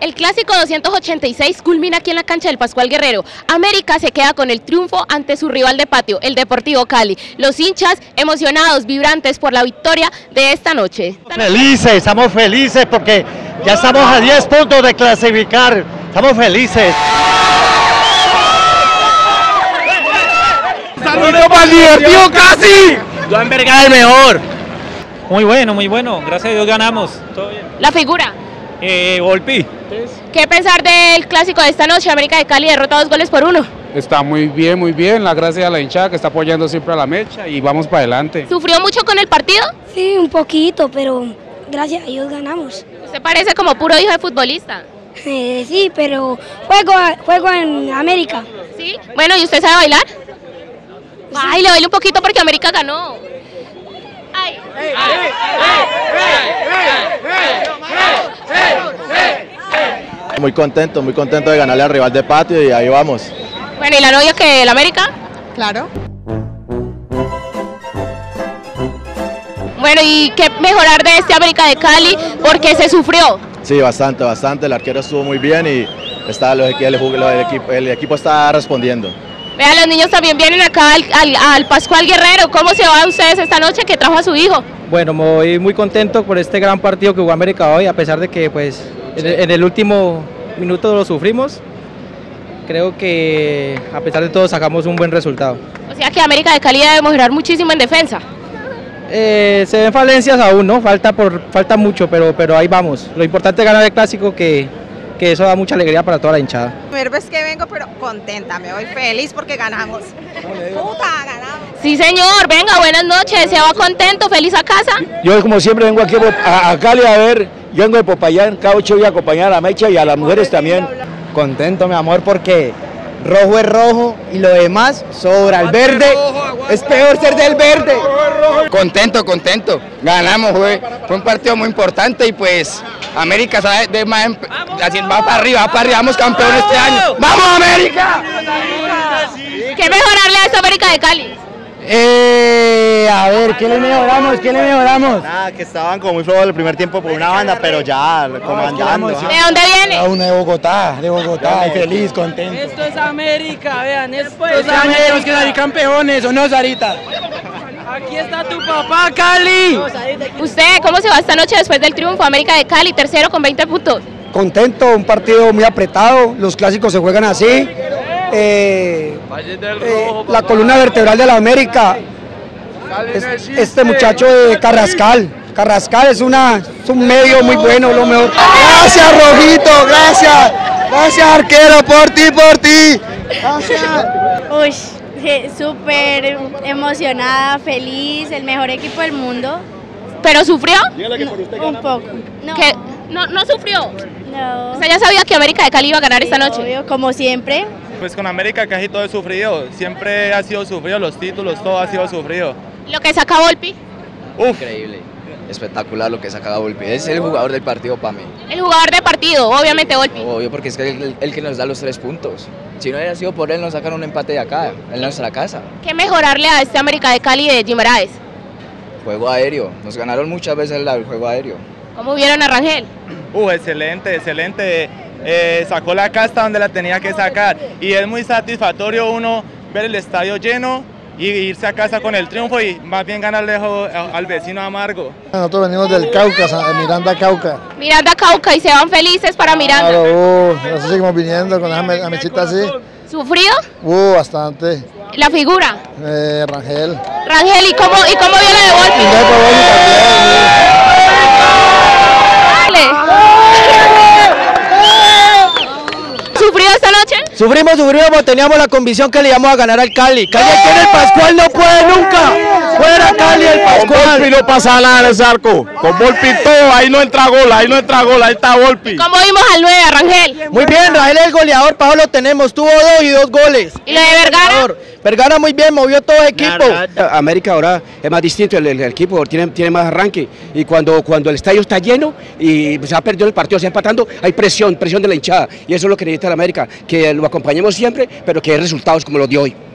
El Clásico 286 culmina aquí en la cancha del Pascual Guerrero. América se queda con el triunfo ante su rival de patio, el Deportivo Cali. Los hinchas emocionados, vibrantes por la victoria de esta noche. Estamos felices porque ya estamos a 10 puntos de clasificar. Estamos felices. ¡Saludos para el Deportivo Cali! Joan Vergara el mejor. Muy bueno, gracias a Dios ganamos. Todo bien. ¿La figura? Volpi. ¿Qué pensar del Clásico de esta noche? América de Cali derrota 2 goles por 1. Está muy bien, las gracias a la hinchada que está apoyando siempre a la mecha y vamos para adelante. ¿Sufrió mucho con el partido? Sí, un poquito, pero gracias a Dios ganamos. ¿Usted parece como puro hijo de futbolista? Sí, pero juego en América. ¿Sí? Bueno, ¿y usted sabe bailar? Ay, le bailo un poquito porque América ganó. Ay. Muy contento de ganarle al rival de patio y ahí vamos. Bueno, ¿y la novia que el América? Claro. Bueno, ¿y qué mejorar de este América de Cali? Porque se sufrió. Sí, bastante. El arquero estuvo muy bien y está, el equipo está respondiendo. Vean, los niños también vienen acá al Pascual Guerrero. ¿Cómo se va a ustedes esta noche que trajo a su hijo? Bueno, muy contento por este gran partido que jugó América hoy, a pesar de que pues en el último minuto lo sufrimos. Creo que a pesar de todo sacamos un buen resultado. O sea que América de Cali debe mejorar muchísimo en defensa. Se ven falencias aún, ¿no? Falta mucho, pero ahí vamos. Lo importante es ganar el Clásico, que eso da mucha alegría para toda la hinchada. Primera vez que vengo, pero contenta, me voy feliz porque ganamos. Puta, ganamos. Sí, señor, venga, buenas noches, se va contento, feliz a casa. Yo como siempre vengo aquí a Cali a ver, yo vengo de Popayán, cada 8 voy a acompañar a la mecha y a las mujeres también. Contento, mi amor, porque rojo es rojo y lo demás sobra. El verde es peor ser del verde. Contento, ganamos, fue un partido muy importante y pues América sabe de más, va para arriba, vamos campeón este año. ¡Vamos América! ¿Qué mejorarle a esta América de Cali? A ver, ¿qué le mejoramos? Nada, que estaban como muy flojos el primer tiempo por una banda, pero ya comandando. ¿De dónde viene? De Bogotá, feliz, contento. Esto es América, vean, esto es América. Tenemos que salir campeones, ¿o no, Sarita? Aquí está tu papá, Cali. Usted, ¿cómo se va esta noche después del triunfo? América de Cali, tercero con 20 puntos. Contento, un partido muy apretado, los clásicos se juegan así. La columna vertebral de la América, este muchacho de Carrascal es un medio muy bueno, lo mejor. Gracias Rojito, gracias arquero, por ti. Gracias. Uy, súper emocionada, feliz, el mejor equipo del mundo. ¿Pero sufrió? No, un poco. No sufrió. No. O sea, ya sabía que América de Cali iba a ganar esta noche. Obvio, como siempre. Pues con América casi todo es sufrido, siempre ha sido sufrido, los títulos, todo ha sido sufrido. ¿Lo que saca Volpi? Increíble, espectacular lo que saca Volpi, es el jugador del partido para mí. El jugador del partido, obviamente Volpi. Obvio, porque es el que nos da los 3 puntos, si no hubiera sido por él nos sacan un empate de acá, en nuestra casa. ¿Qué mejorarle a este América de Cali de Guimaraes? Juego aéreo, nos ganaron muchas veces el juego aéreo. ¿Cómo vieron a Rangel? Excelente. Sacó la casta donde la tenía que sacar y es muy satisfactorio uno ver el estadio lleno y irse a casa con el triunfo y más bien ganarle al vecino amargo. Nosotros venimos del Cauca, Miranda Cauca y se van felices para Miranda. Claro, nosotros seguimos viniendo con esa mechita así. ¿Sufrido? Bastante. ¿La figura? Rangel. Rangel, ¿y cómo viene de golpe? Sufrimos, teníamos la convicción que le íbamos a ganar al Cali. Cali aquí en el Pascual no puede nunca. Fuera Cali el Pascual. Con Volpi no pasa nada en el arco. Con Volpi todo, ahí no entra gol, ahí está Volpi. ¿Cómo vimos al 9, Rangel? Muy bien, Rangel es el goleador, Pajón lo tenemos, tuvo 2 y 2 goles. ¿Y lo de Vergara? Vergara muy bien, movió todo el equipo. América ahora es más distinto, el equipo tiene más arranque y cuando el estadio está lleno y se ha perdido el partido, se está empatando, hay presión de la hinchada y eso es lo que necesita la América, que lo acompañemos siempre, pero que hay resultados como los de hoy.